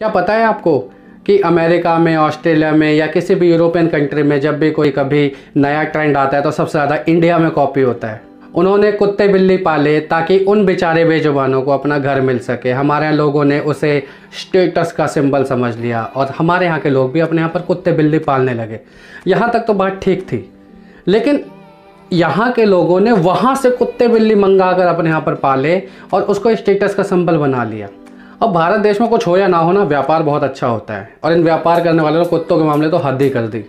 क्या पता है आपको कि अमेरिका में, ऑस्ट्रेलिया में या किसी भी यूरोपियन कंट्री में जब भी कोई कभी नया ट्रेंड आता है तो सबसे ज़्यादा इंडिया में कॉपी होता है। उन्होंने कुत्ते बिल्ली पाले ताकि उन बेचारे बेजुबानों को अपना घर मिल सके। हमारे यहाँ लोगों ने उसे स्टेटस का सिंबल समझ लिया और हमारे यहाँ के लोग भी अपने यहाँ पर कुत्ते बिल्ली पालने लगे। यहाँ तक तो बात ठीक थी, लेकिन यहाँ के लोगों ने वहाँ से कुत्ते बिल्ली मंगा कर अपने यहाँ पर पाले और उसको स्टेटस का सिंबल बना लिया। अब भारत देश में कुछ हो या ना हो ना, व्यापार बहुत अच्छा होता है और इन व्यापार करने वालों ने कुत्तों के मामले तो हद ही कर दी।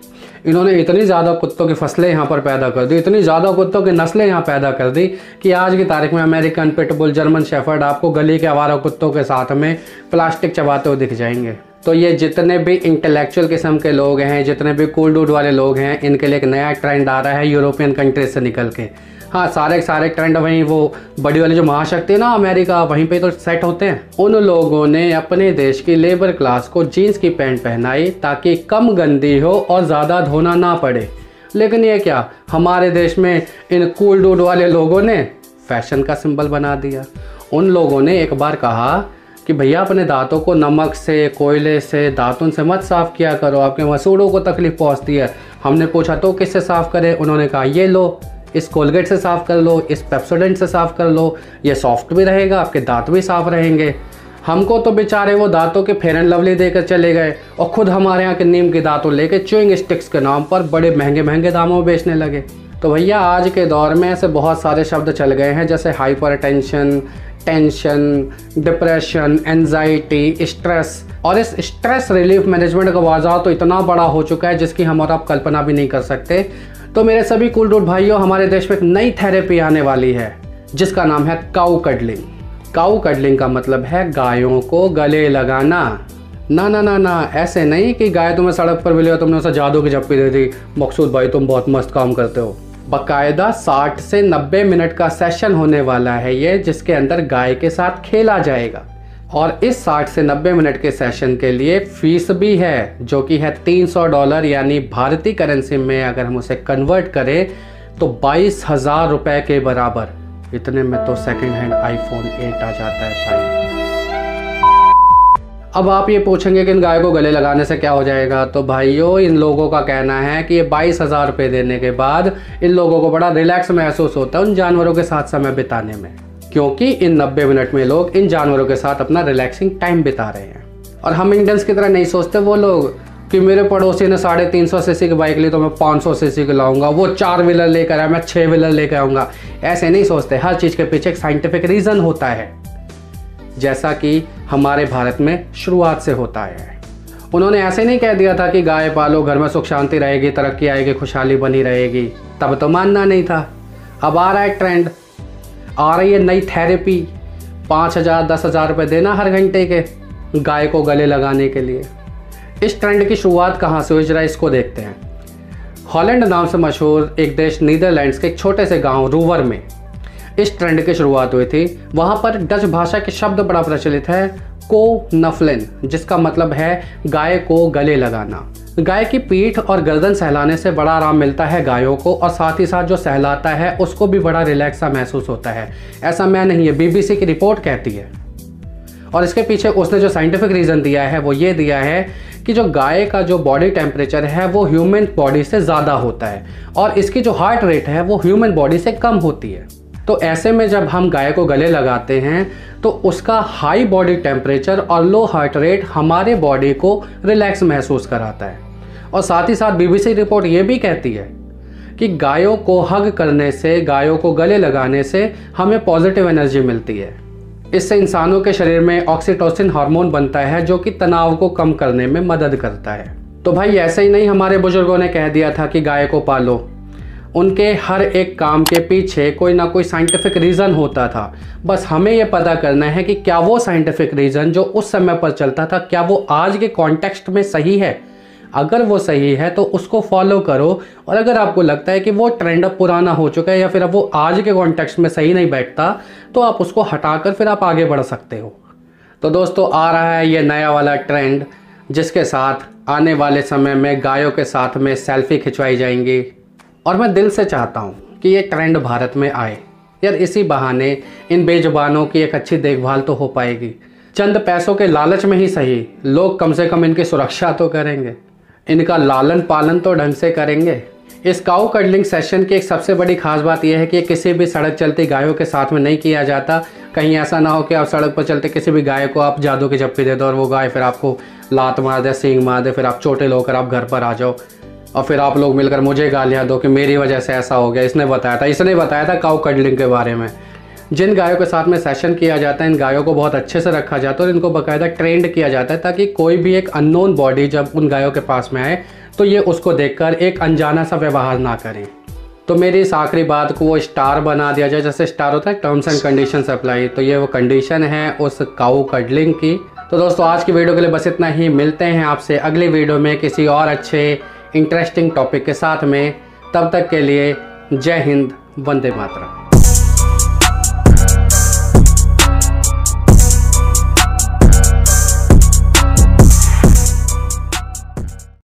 इन्होंने इतनी ज़्यादा कुत्तों की फसलें यहाँ पर पैदा कर दी, इतनी ज़्यादा कुत्तों की नस्लें यहाँ पैदा कर दी कि आज की तारीख में अमेरिकन पिटबुल, जर्मन शेफर्ड आपको गली के आवारा कुत्तों के साथ में प्लास्टिक चबाते हुए दिख जाएंगे। तो ये जितने भी इंटेलेक्चुअल किस्म के लोग हैं, जितने भी कूल डूड वाले लोग हैं, इनके लिए एक नया ट्रेंड आ रहा है यूरोपियन कंट्रीज से निकल के। हाँ, सारे ट्रेंड वहीं वो बड़ी वाली जो महाशक्ति है ना अमेरिका, वहीं पे तो सेट होते हैं। उन लोगों ने अपने देश की लेबर क्लास को जीन्स की पैंट पहनाई ताकि कम गंदी हो और ज़्यादा धोना ना पड़े। लेकिन ये क्या, हमारे देश में इन कूल डूड वाले लोगों ने फैशन का सिंबल बना दिया। उन लोगों ने एक बार कहा कि भैया अपने दांतों को नमक से, कोयले से, दातुन से मत साफ़ किया करो, आपके मसूड़ों को तकलीफ़ पहुंचती है। हमने पूछा तो किससे साफ़ करें? उन्होंने कहा ये लो, इस कोलगेट से साफ़ कर लो, इस पेप्सोडेंट से साफ़ कर लो, ये सॉफ्ट भी रहेगा, आपके दांत भी साफ़ रहेंगे। हमको तो बेचारे वो दांतों के फेयर एंड लवली देकर चले गए और ख़ुद हमारे यहाँ के नीम के दांतों लेके च्यूइंग स्टिक्स के नाम पर बड़े महंगे दामों में बेचने लगे। तो भैया आज के दौर में ऐसे बहुत सारे शब्द चल गए हैं जैसे hypertension, tension, depression, anxiety, stress. और इस स्ट्रेस रिलीफ मैनेजमेंट का बाजार तो इतना बड़ा हो चुका है जिसकी हम और आप कल्पना भी नहीं कर सकते। तो मेरे सभी कूल डूड भाइयों, हमारे देश में एक नई थेरेपी आने वाली है जिसका नाम है काऊ कडलिंग। काऊ कडलिंग का मतलब है गायों को गले लगाना। ना ना ना ना, ऐसे नहीं कि गाय तुम्हें सड़क पर मिली हो, तुमने उसे जादू की झप्पी दे दी, मकसूद भाई तुम बहुत मस्त काम करते हो। बाकायदा 60 से 90 मिनट का सेशन होने वाला है ये, जिसके अंदर गाय के साथ खेला जाएगा। और इस 60 से 90 मिनट के सेशन के लिए फीस भी है जो कि है $300, यानी भारतीय करेंसी में अगर हम उसे कन्वर्ट करें तो 22,000 रुपए के बराबर। इतने में तो सेकंड हैंड आईफोन 8 आ जाता है भाई। अब आप ये पूछेंगे कि इन गाय को गले लगाने से क्या हो जाएगा? तो भाइयों, इन लोगों का कहना है कि ये 22,000 रुपये देने के बाद इन लोगों को बड़ा रिलैक्स महसूस होता है उन जानवरों के साथ समय बिताने में, क्योंकि इन 90 मिनट में लोग इन जानवरों के साथ अपना रिलैक्सिंग टाइम बिता रहे हैं। और हम इंडियंस की तरह नहीं सोचते वो लोग कि मेरे पड़ोसी ने 350 सीसी की बाइक ली तो मैं 500 सीसी की लाऊंगा, वो 4 व्हीलर लेकर आया मैं 6 व्हीलर लेकर आऊँगा। ऐसे नहीं सोचते, हर चीज़ के पीछे एक साइंटिफिक रीज़न होता है, जैसा कि हमारे भारत में शुरुआत से होता है। उन्होंने ऐसे नहीं कह दिया था कि गाय पालो, घर में सुख शांति रहेगी, तरक्की आएगी, खुशहाली बनी रहेगी, तब तो मानना नहीं था। अब आ रहा है ट्रेंड, आ रही है नई थेरेपी। 5,000-10,000 रुपये देना हर घंटे के गाय को गले लगाने के लिए। इस ट्रेंड की शुरुआत कहाँ से हुई, जरा इसको देखते हैं। हॉलैंड नाम से मशहूर एक देश नीदरलैंड्स के एक छोटे से गाँव रूवर में इस ट्रेंड की शुरुआत हुई थी। वहाँ पर डच भाषा के शब्द बड़ा प्रचलित है को नफलेन, जिसका मतलब है गाय को गले लगाना। गाय की पीठ और गर्दन सहलाने से बड़ा आराम मिलता है गायों को, और साथ ही साथ जो सहलाता है उसको भी बड़ा रिलैक्स सा महसूस होता है। ऐसा मैं नहीं, ये BBC की रिपोर्ट कहती है। और इसके पीछे उसने जो साइंटिफिक रीज़न दिया है वो ये दिया है कि जो गाय का जो बॉडी टेम्परेचर है वो ह्यूमन बॉडी से ज़्यादा होता है और इसकी जो हार्ट रेट है वो ह्यूमन बॉडी से कम होती है। तो ऐसे में जब हम गाय को गले लगाते हैं तो उसका हाई बॉडी टेम्परेचर और लो हार्ट रेट हमारे बॉडी को रिलैक्स महसूस कराता है। और साथ ही साथ BBC रिपोर्ट ये भी कहती है कि गायों को हग करने से, गायों को गले लगाने से हमें पॉजिटिव एनर्जी मिलती है। इससे इंसानों के शरीर में ऑक्सीटोसिन हार्मोन बनता है जो कि तनाव को कम करने में मदद करता है। तो भाई ऐसे ही नहीं हमारे बुजुर्गों ने कह दिया था कि गाय को पालो। उनके हर एक काम के पीछे कोई ना कोई साइंटिफिक रीज़न होता था। बस हमें यह पता करना है कि क्या वो साइंटिफिक रीज़न जो उस समय पर चलता था, क्या वो आज के कॉन्टेक्स्ट में सही है? अगर वो सही है तो उसको फॉलो करो, और अगर आपको लगता है कि वो ट्रेंड अब पुराना हो चुका है या फिर अब वो आज के कॉन्टेक्स्ट में सही नहीं बैठता, तो आप उसको हटाकर फिर आप आगे बढ़ सकते हो। तो दोस्तों, आ रहा है ये नया वाला ट्रेंड जिसके साथ आने वाले समय में गायों के साथ में सेल्फी खिंचवाई जाएंगी। और मैं दिल से चाहता हूँ कि ये ट्रेंड भारत में आए यार, इसी बहाने इन बेजुबानों की एक अच्छी देखभाल तो हो पाएगी। चंद पैसों के लालच में ही सही, लोग कम से कम इनकी सुरक्षा तो करेंगे, इनका लालन पालन तो ढंग से करेंगे। इस काऊ कडलिंग सेशन की एक सबसे बड़ी खास बात यह है कि किसी भी सड़क चलती गायों के साथ में नहीं किया जाता। कहीं ऐसा ना हो कि आप सड़क पर चलते किसी भी गाय को आप जादू की झप्पी दे दो और वो गाय फिर आपको लात मार दे, सींग मार दे, फिर आप चोटिल होकर आप घर पर आ जाओ और फिर आप लोग मिलकर मुझे गालियाँ दो कि मेरी वजह से ऐसा हो गया, इसने बताया था काऊ कडलिंग के बारे में। जिन गायों के साथ में सेशन किया जाता है इन गायों को बहुत अच्छे से रखा जाता है और इनको बाकायदा ट्रेंड किया जाता है ताकि कोई भी एक अननोन बॉडी जब उन गायों के पास में आए तो ये उसको देखकर एक अनजाना सा व्यवहार ना करें। तो मेरी इस आखिरी बात को वो स्टार बना दिया जाए, जैसे स्टार होता है टर्म्स एंड कंडीशंस अप्लाई, तो ये वो कंडीशन है उस काऊ कडलिंग की। तो दोस्तों आज की वीडियो के लिए बस इतना ही, मिलते हैं आपसे अगली वीडियो में किसी और अच्छे इंटरेस्टिंग टॉपिक के साथ में। तब तक के लिए जय हिंद, वंदे मातरम।